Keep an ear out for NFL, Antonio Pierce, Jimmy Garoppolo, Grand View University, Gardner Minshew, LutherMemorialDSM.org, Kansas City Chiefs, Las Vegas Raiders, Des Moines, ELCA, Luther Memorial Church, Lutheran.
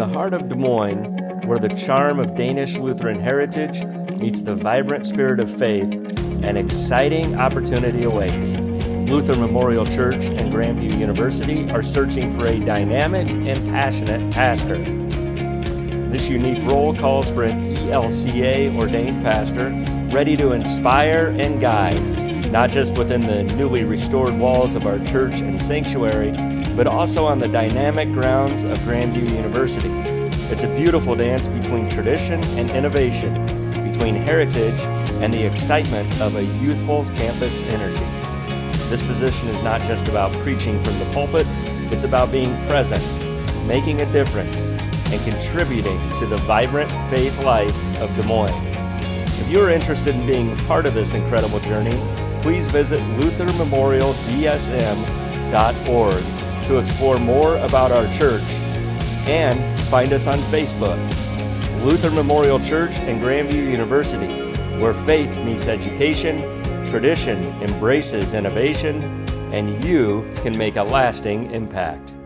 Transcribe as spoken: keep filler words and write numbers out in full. the heart of Des Moines, where the charm of Danish Lutheran heritage meets the vibrant spirit of faith, an exciting opportunity awaits. Luther Memorial Church and Grand View University are searching for a dynamic and passionate pastor. This unique role calls for an E L C A ordained pastor ready to inspire and guide, not just within the newly restored walls of our church and sanctuary, but also on the dynamic grounds of Grand View University. It's a beautiful dance between tradition and innovation, between heritage and the excitement of a youthful campus energy. This position is not just about preaching from the pulpit, it's about being present, making a difference, and contributing to the vibrant faith life of Des Moines. If you are interested in being part of this incredible journey, please visit Luther Memorial D S M dot org to explore more about our church and find us on Facebook. Luther Memorial Church and Grand View University, where faith meets education, tradition embraces innovation, and you can make a lasting impact.